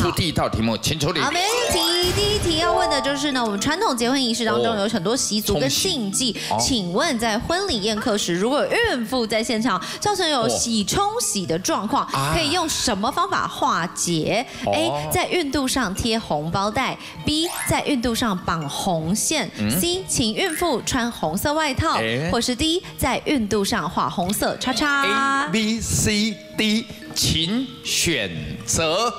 出第一道题目，请处理。好，没问题。第一题要问的就是呢，我们传统结婚仪式当中有很多习俗跟禁忌，请问在婚礼宴客时，如果孕妇在现场造成有喜冲喜的状况，可以用什么方法化解 ？A. 在孕肚上贴红包带 ；B. 在孕肚上绑红线 ；C. 请孕妇穿红色外套，或是 D. 在孕肚上画红色叉叉。A、B、C、D。 请选择。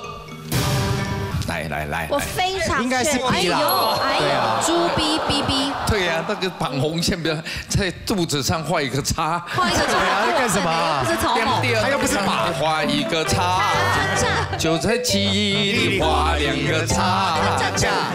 来，我非常应该是 B 啦，对啊，猪 B。对啊，那个绑红线，比如在肚子上画一个叉，画一个叉，在干什么？是草蜢，他又不是马，画一个叉，就在记忆里画两个叉。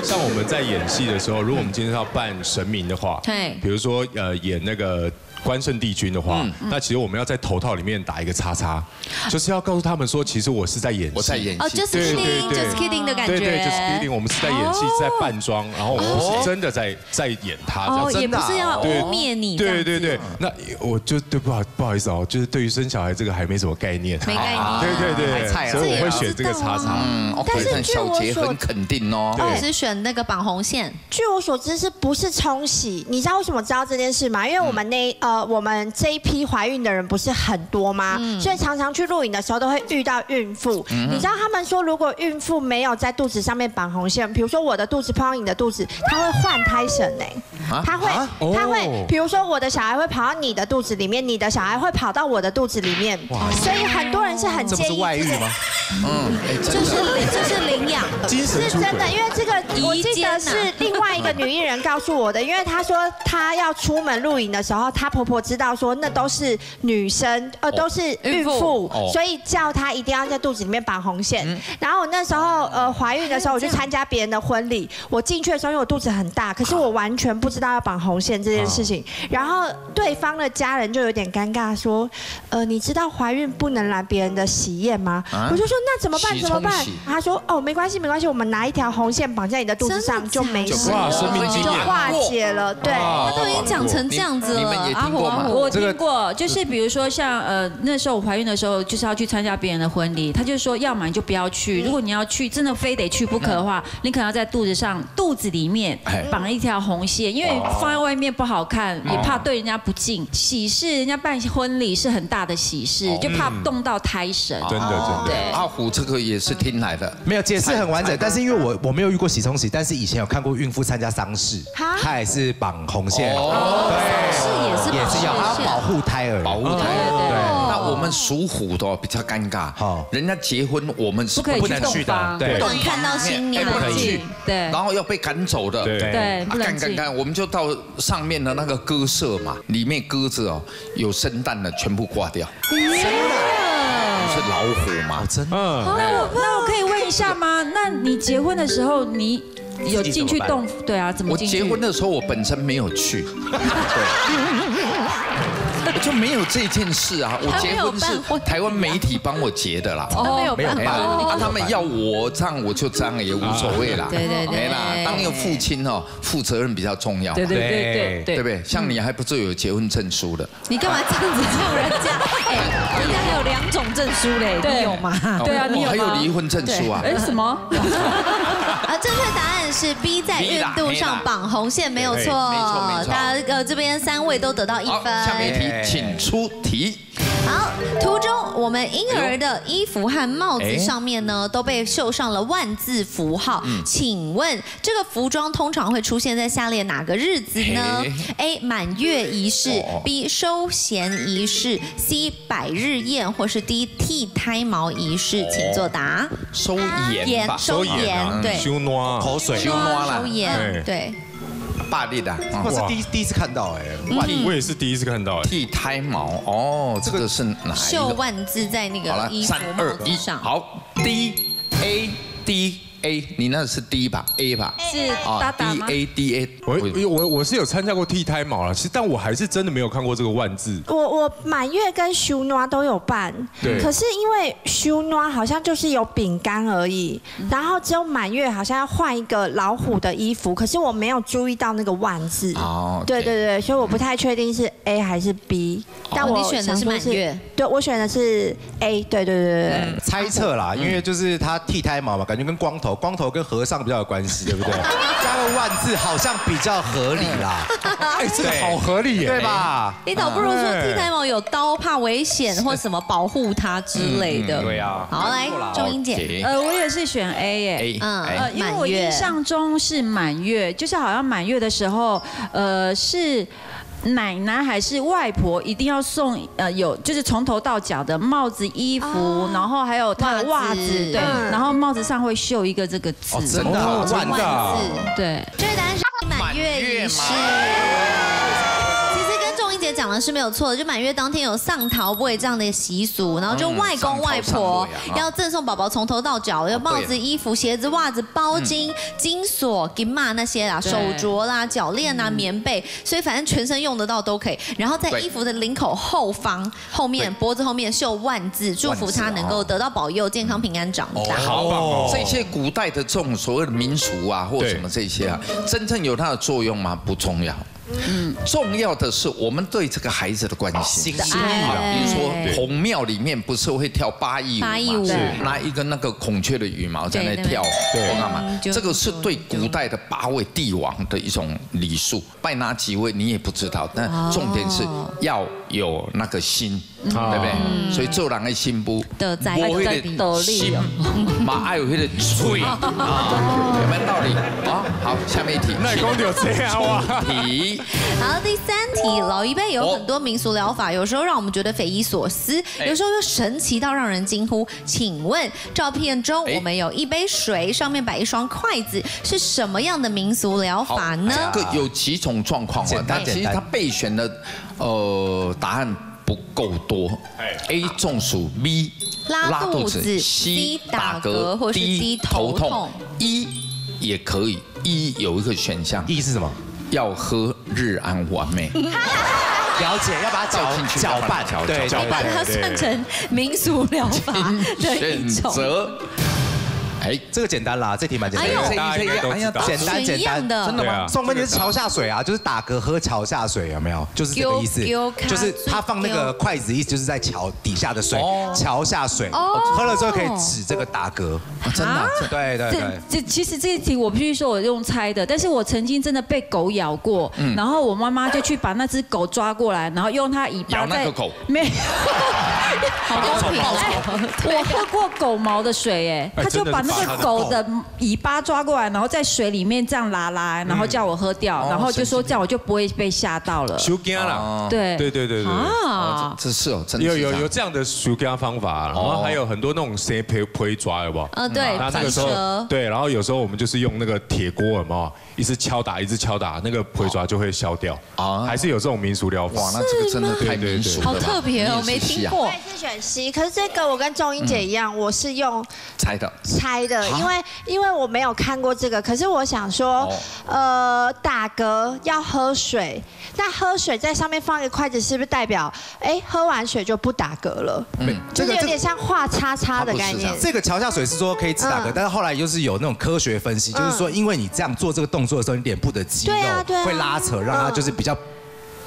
像我们在演戏的时候，如果我们今天要扮神明的话，对，比如说演那个。 关圣帝君的话，那其实我们要在头套里面打一个叉叉，就是要告诉他们说，其实我是在演戏，我在演戏，哦 ，just kidding，just kidding 的感觉，对 ，just kidding， 我们是在演戏，在扮装，然后我们是真的在演他，哦，也不是要污蔑你，对，那我就不好意思哦，就是对于生小孩这个还没什么概念，没概念，对，所以我会选这个叉叉，但是据我所肯定哦，我是选那个绑红线，据我所知是不是冲洗？你知道为什么知道这件事吗？因为我们那。 我们这一批怀孕的人不是很多吗？所以常常去录影的时候都会遇到孕妇。你知道他们说，如果孕妇没有在肚子上面绑红线，比如说我的肚子碰到你的肚子，她会换胎神哎，她会，比如说我的小孩会跑到你的肚子里面，你的小孩会跑到我的肚子里面。所以很多人是很介意。这是外遇吗？这是领养，是真的，因为这个我记得是另外一个女艺人告诉我的，因为她说她要出门录影的时候，她。 婆婆知道说那都是女生，都是孕妇，所以叫她一定要在肚子里面绑红线。然后我那时候怀孕的时候，我去参加别人的婚礼，我进去的时候因为我肚子很大，可是我完全不知道要绑红线这件事情。然后对方的家人就有点尴尬说，你知道怀孕不能来别人的喜宴吗？我就说那怎么办？他说哦没关系，我们拿一条红线绑在你的肚子上就没事，就化解了。对，他都已经讲成这样子了。 我听过，就是比如说像那时候我怀孕的时候，就是要去参加别人的婚礼，他就说要么你就不要去，如果你要去，真的非得去不可的话，你可能要在肚子里面绑一条红线，因为放在外面不好看，也怕对人家不敬。喜事，人家办婚礼是很大的喜事，就怕动到胎神。真的，阿虎这个也是听来的，没有解释很完整，但是因为我没有遇过喜冲喜，但是以前有看过孕妇参加丧事，她也是绑红线，对，也是。 也是要保护胎儿，保护胎儿。那我们属虎的比较尴尬，人家结婚我们是不能去的，对，不能看到新娘，不能去，对，然后要被赶走的，对，干，我们就到上面的那个鸽舍嘛，里面鸽子哦，有生蛋的全部挂掉，是老虎嘛，真的。那我可以问一下吗？那你结婚的时候你？ 有进去洞？对啊，怎么？我结婚的时候，我本身没有去，对，就没有这件事啊。我结婚是台湾媒体帮我结的啦，没有办法，他们要我这样我就这样也无所谓啦，对啦。当一个父亲哦，负责任比较重要，对不对？像你还不是有结婚证书的，你干嘛这样子叫人家？ 人家还有2种证书嘞，你有吗？对啊，你有。还有离婚证书啊？什么？正确答案是 B， 在孕肚上绑红线，没有错。没错。大家这边3位都得到1分。下面一题，请出题。 好，图中我们婴儿的衣服和帽子上面呢，都被绣上了万字符号。请问这个服装通常会出现在下列哪个日子呢 ？A. 满月仪式 ，B. 收涎仪式 ，C. 百日宴，或是 D. 剃胎毛仪式？请作答。收涎，对，羞暖，口水，羞暖啦，收涎，对。 霸力的，我是第一次看到哎，我也是第一次看到哎。剃胎毛哦，这个是哪？绣万字在那个衣服帽子上。好，D A D A， 你那是 D 吧 ？A 吧？是啊 ，D A。我是有参加过剃胎毛了，其实但我还是真的没有看过这个万字。我满月跟修暖都有办，对。可是因为修暖好像就是有饼干而已，然后只有满月好像要换一个老虎的衣服，可是我没有注意到那个万字。哦。对对对，所以我不太确定是 A 还是 B。但我选的是满月。对，我选的是 A。对对对对。猜测啦，因为就是他剃胎毛嘛，感觉跟光头跟和尚比较有关系，对不对？加个万字好像比较合理啦。哎，这个好合理耶，对吧？你倒不如说剃胎毛有刀，怕危险或什么保护它之类的。对啊。好，来，中英姐。我也是选 A 耶。因为我印象中是满月，就是好像满月的时候，是。奶奶还是外婆一定要送有就是从头到脚的帽子、衣服，然后还有她的袜子，对，然后帽子上会绣一个这个字，真的好万字，对。所以答案是满月仪式。其实跟仲英姐讲的是没有错的，就满月当天有上桃筊这样的习俗，然后就外公外婆要赠送宝宝从头到脚，要帽子、衣服、鞋子、袜子、包巾、金锁、金马那些啦，手镯啦、脚链啊、棉被，所以反正全身用得到都可以。然后在衣服的领口后方、后面、脖子后面绣万字，祝福他能够得到保佑、健康平安长大。好棒哦！这些古代的这种所谓的民俗啊，或什么这些啊，真正有它的作用吗？不重要。重要的是我们对这个孩子的关心。心意啊，比如说孔庙里面不是会跳八佾舞嘛，拿一根那个孔雀的羽毛在那跳，知道吗？这个是对古代的8位帝王的一种礼数，拜哪几位你也不知道，但重点是要有那个心，对不对？所以做人的心不，我会的心，嘛爱会的嘴啊，有没有道理啊？好，下面一题。那公就这样哇。题。好，第三题，老一辈有很多民俗疗法，有时候让我们觉得匪夷所思，有时候又神奇到让人惊呼。请问，照片中我们有一杯水，上面摆一双筷子，是什么样的民俗疗法呢？这个有几种状况啊，它其实它备选的答案不够多。A 中暑 ，B 拉肚子 ，C 打嗝或是 D 头痛。E 也可以 ，E 有一个选项 ，E 是什么？要喝日安完美，了解，要把它搅拌，对，把它算成民俗疗法的一种。哎，这个简单啦，这题蛮简单，大家都知道，简单的，真的吗？送分题是桥下水啊，就是打嗝喝桥下水，有没有？就是这个意思，就是他放那个筷子，意思就是在桥底下的水，桥下水，喝了之后可以止这个打嗝，真的，对。其实这一题我必须说，我用猜的，但是我曾经真的被狗咬过，然后我妈妈就去把那只狗抓过来，然后用它尾巴在，没，好公平，我喝过狗毛的水，哎，他就把。那个狗的尾巴抓过来，然后在水里面这样拉，然后叫我喝掉，然后就说这样我就不会被吓到了。修肝啦，对。啊，这是哦，有这样的修肝方法，然后还有很多那种谁陪抓，有不好？对，那个时候对，然后有时候我们就是用那个铁锅，有没有？一直敲打，那个陪抓就会消掉。啊，还是有这种民俗疗法。哇，那这个真的太民俗了，好特别哦，没听过。我也是选 C， 可是这个我跟仲英姐一样，我是用猜的，因为我没有看过这个，可是我想说，打嗝要喝水，那喝水在上面放一个筷子，是不是代表喝完水就不打嗝了？就是有点像画叉叉的概念。这个桥下水是说可以止打嗝，但是后来就是有那种科学分析，就是说因为你这样做这个动作的时候，你脸部的肌肉会拉扯，让它就是比较。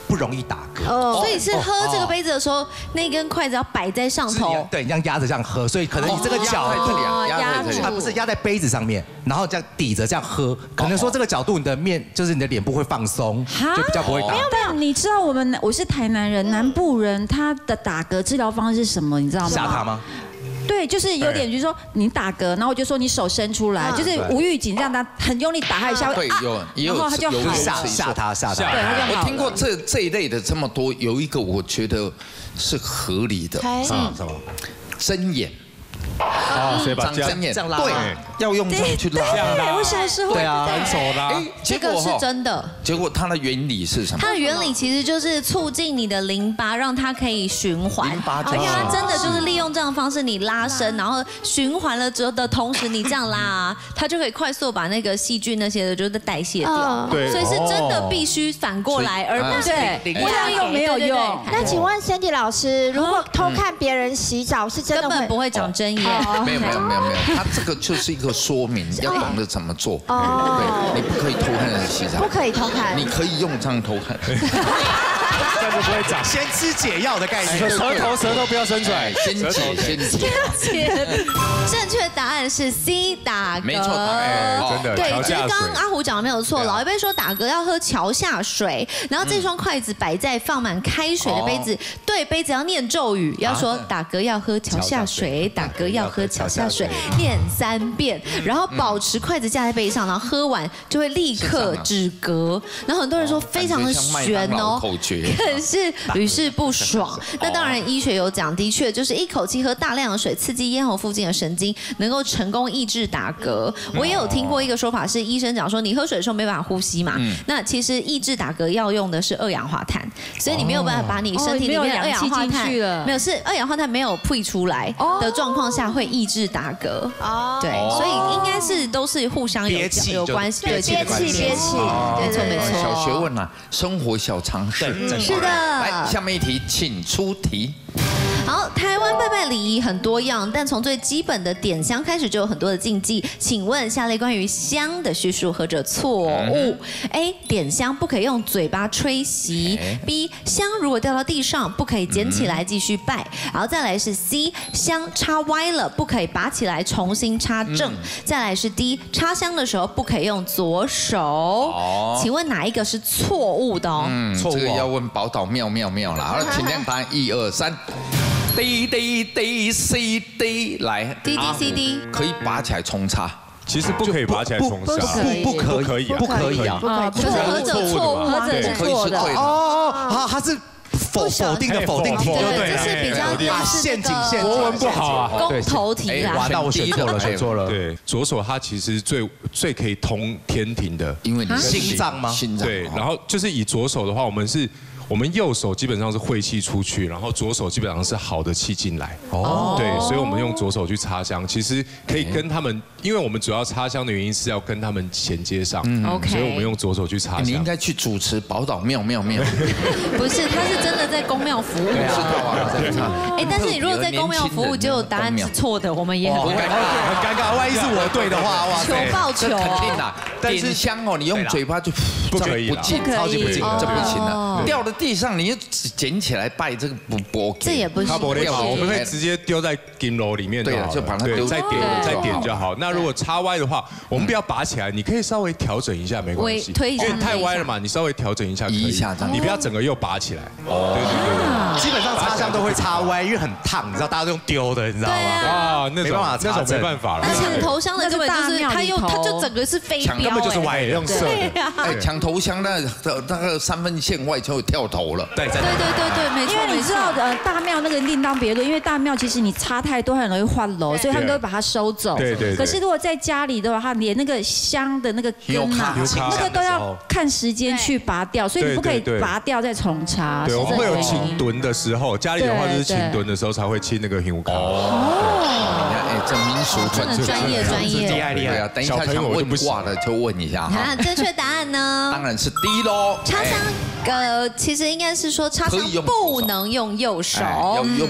不容易打嗝，所以是喝这个杯子的时候，那根筷子要摆在上头，对，这样压着这样喝，所以可能你这个脚在这里，不是压在杯子上面，然后这样抵着这样喝，可能说这个角度你的面就是你的脸部会放松，就比较不会打。没有，你知道我是台南人，南部人他的打嗝治疗方式是什么？你知道吗？下榻吗？对，就是有点，就是说你打嗝，然后我就说你手伸出来，就是无预警这样，他很用力打他一下，对，有，然后他就吓他，对，他就好。我听过这一类的这么多，有一个我觉得是合理的，什么？睁眼。哦，所以把姜这样拉，对，要用力去拉。对，我小时候对啊，很手拉。哎，这个是真的。结果它的原理是什么？它的原理其实就是促进你的淋巴，让它可以循环。而且它真的就是利用这样的方式，你拉伸，然后循环了之后的同时，你这样拉啊，它就可以快速把那个细菌那些的就是代谢掉。对，所以是真的必须反过来，而不是不然又没有用。那请问 Sandy 老师，如果偷看别人洗澡是真的根本不会长针眼？没有，它这个就是一个说明，要懂得怎么做。对，你不可以偷看人洗澡，不可以偷看，你可以用这样偷看，这样就不会长。先吃解药的概念，舌头不要伸出来，先解。正确答案是 C， 打嗝。没错，真的。对，其实刚刚阿虎讲的没有错，老一辈说打嗝要喝桥下水，然后这双筷子摆在放满开水的杯子，对杯子要念咒语，要说打嗝要喝桥下水，打嗝要喝桥下水，念3遍，然后保持筷子架在背上，然后喝完就会立刻止嗝。然后很多人说非常的悬哦，可是屡试不爽。那当然，医学有讲，的确就是一口气喝大量的水，刺激咽喉附近的神经，能够成功抑制打嗝。我也有听过一个说法，是医生讲说你喝水的时候没办法呼吸嘛，那其实抑制打嗝要用的是二氧化碳，所以你没有办法把你身体里面的二氧化碳没有，是二氧化碳没有排出来的状况下会抑制打嗝。对，所以应该是都是互相有关系，对，憋气，没错。小学问啊，生活小常识。是的。来，下面一题，请出题。好，台湾拜拜礼仪很多样，但从最基本的点香开始就有很多的禁忌。请问下列关于香的叙述何者错误 ？A. 点香不可以用嘴巴吹熄。B. 香如果掉到地上不可以捡起来继续拜。然后再来是 C. 香插歪了不可以拔起来重新插正。再来是 D. 插香的时候不可以用左手。请问哪一个是错误的哦？这个要问宝岛妙啦。好了，请念答案，1、2、3。D C D 来 D C D 可以拔起来重插，其实不可以拔起来重插，不可以啊，就是何者错误的哦，它是否定的，对，这是比较大陷阱，国文不好啊，公投题啦，那我选错了，对，左手它其实最可以通天庭的，因为你心脏吗？心脏，对，然后就是以左手的话，我们右手基本上是晦气出去，然后左手基本上是好的气进来。哦，对，所以我们用左手去插香，其实可以跟他们，因为我们主要插香的原因是要跟他们衔接上。OK， 所以我们用左手去插香。你应该去主持宝岛妙。不是，他是真的在公庙服务。哎，但是你如果在公庙服务，就答案是错的，我们也很尴尬。万一是我对的话，哇，求报酬。肯定啦，点香哦，你用嘴巴就不可以，超级不敬，这不行了，掉的。地上你就捡起来拜，这个不 OK， 这也不行。我们会直接丢在金炉里面，对，就把它丢，再点就好。那如果插歪的话，我们不要拔起来，你可以稍微调整一下，没关系，因为太歪了嘛，你稍微调整一下可以，你不要整个又拔起来。对，基本上插香都会插歪，因为很烫，你知道大家都用丢的，你知道吗？哇，那种没办法了。抢头香的根本就是他就整个是飞镖，根本就是歪，用射的。哎，抢头香那个三分线外就跳。头了，对，没错。因为你知道，大庙那个另当别论，因为大庙其实你插太多很容易换楼，所以他们都会把它收走。对。可是如果在家里的话，他连那个香的那个根啊，那个都要看时间去拔掉，所以你不可以拔掉再重插。对，我们会有清蹲的时候，家里的话就是清蹲的时候才会清那个香卡。哦，这民俗专业，厉害啊！等一下想问卦的就问一下哈。那正确答案呢？当然是 D 喽。插香。其实应该是说插香不能用右手，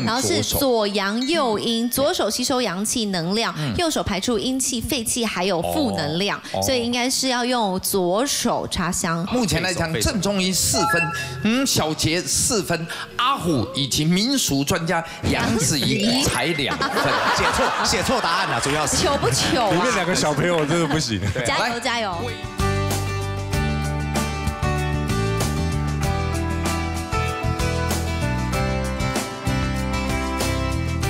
然后是左阳右阴，左手吸收阳气能量，右手排出阴气、废气还有负能量，所以应该是要用左手插香。目前来讲，郑宗彝4分，小杰4分，阿虎以及民俗专家杨子怡才2分，写错答案了，主要是糗不糗？里面2个小朋友真的不行，加油加油！